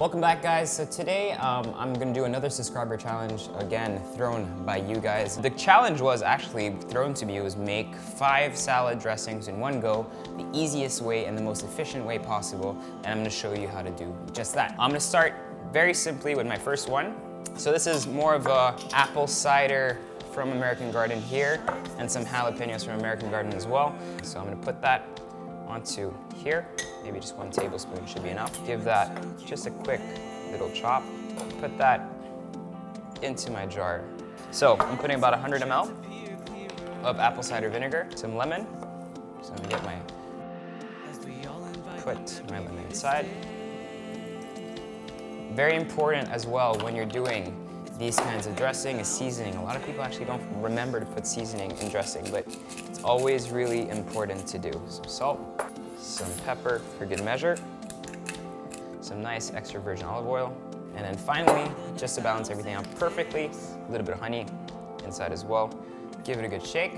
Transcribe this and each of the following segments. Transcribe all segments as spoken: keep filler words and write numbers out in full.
Welcome back, guys. So today um, I'm gonna do another subscriber challenge, again thrown by you guys. The challenge was actually thrown to me was make five salad dressings in one go, the easiest way and the most efficient way possible, and I'm gonna show you how to do just that. I'm gonna start very simply with my first one. So this is more of a apple cider from American Garden here, and some jalapenos from American Garden as well. So I'm gonna put that onto here. Maybe just one tablespoon should be enough. Give that just a quick little chop. Put that into my jar. So I'm putting about one hundred milliliters of apple cider vinegar, some lemon. So I'm gonna get my, put my lemon inside. Very important as well when you're doing these kinds of dressing is seasoning. A lot of people actually don't remember to put seasoning in dressing, but it's always really important to do. Some salt, some pepper for good measure, some nice extra virgin olive oil, and then finally, just to balance everything out perfectly, a little bit of honey inside as well. Give it a good shake.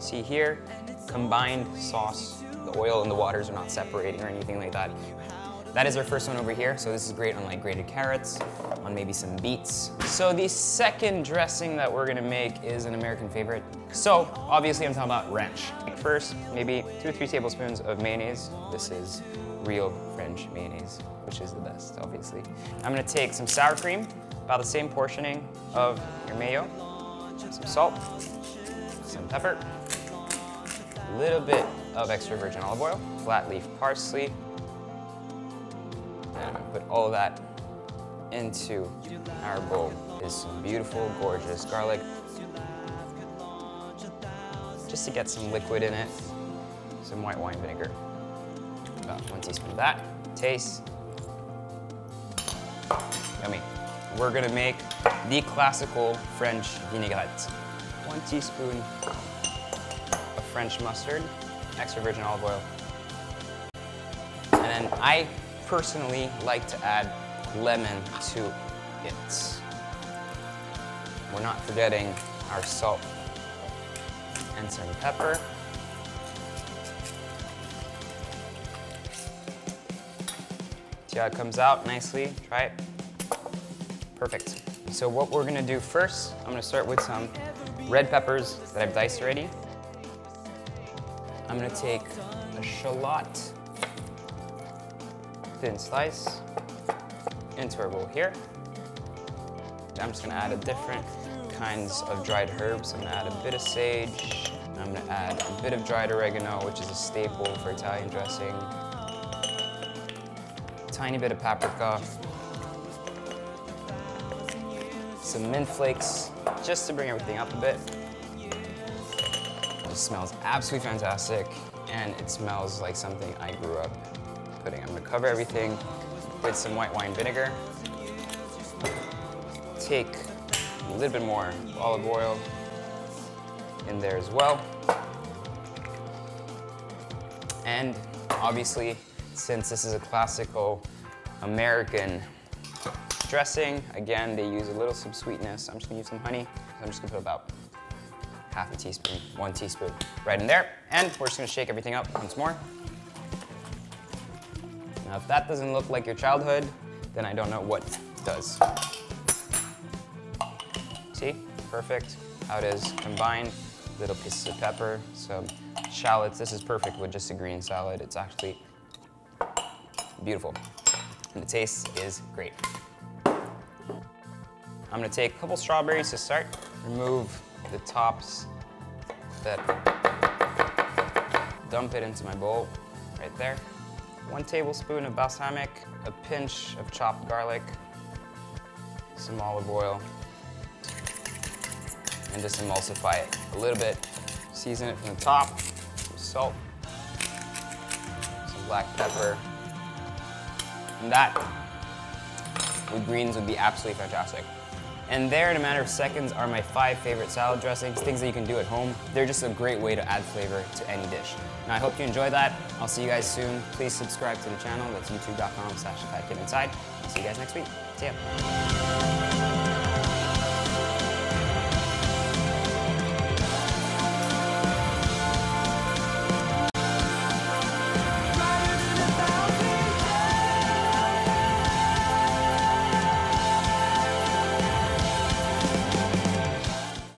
See here, combined sauce. The oil and the waters are not separating or anything like that. That is our first one over here, so this is great on like grated carrots, on maybe some beets. So the second dressing that we're gonna make is an American favorite. So obviously I'm talking about ranch. First, maybe two or three tablespoons of mayonnaise. This is real French mayonnaise, which is the best, obviously. I'm gonna take some sour cream, about the same portioning of your mayo, some salt, some pepper, a little bit of extra virgin olive oil, flat leaf parsley, and I'm gonna put all that into our bowl. Is some beautiful, gorgeous garlic. Just to get some liquid in it, some white wine vinegar. About one teaspoon of that. Taste. Yummy. We're gonna make the classical French vinaigrette. One teaspoon of French mustard, extra virgin olive oil. And then I personally like to add lemon to it. We're not forgetting our salt and some pepper. See how it comes out nicely? Try it. Perfect. So what we're gonna do first, I'm gonna start with some red peppers that I've diced already. I'm gonna take a shallot, thin slice, into our bowl here. I'm just gonna add a different kinds of dried herbs. I'm gonna add a bit of sage. I'm gonna add a bit of dried oregano, which is a staple for Italian dressing. Tiny bit of paprika. Some mint flakes, just to bring everything up a bit. It smells absolutely fantastic, and it smells like something I grew up putting. I'm gonna cover everything with some white wine vinegar. Take a little bit more olive oil in there as well. And obviously, since this is a classical American dressing, again, they use a little some sweetness. I'm just gonna use some honey. I'm just gonna put about half a teaspoon, one teaspoon right in there. And we're just gonna shake everything up once more. Now, if that doesn't look like your childhood, then I don't know what does. See, perfect, how it is combined. Little pieces of pepper, some shallots. This is perfect with just a green salad. It's actually beautiful. And the taste is great. I'm gonna take a couple strawberries to start. Remove the tops that, dump it into my bowl right there. One tablespoon of balsamic, a pinch of chopped garlic, some olive oil, and just emulsify it a little bit. Season it from the top, some salt, some black pepper. And that, with greens, would be absolutely fantastic. And there, in a matter of seconds, are my five favorite salad dressings, things that you can do at home. They're just a great way to add flavor to any dish. Now, I hope you enjoyed that. I'll see you guys soon. Please subscribe to the channel. That's youtube dot com slash if I get inside. I'll see you guys next week. See ya.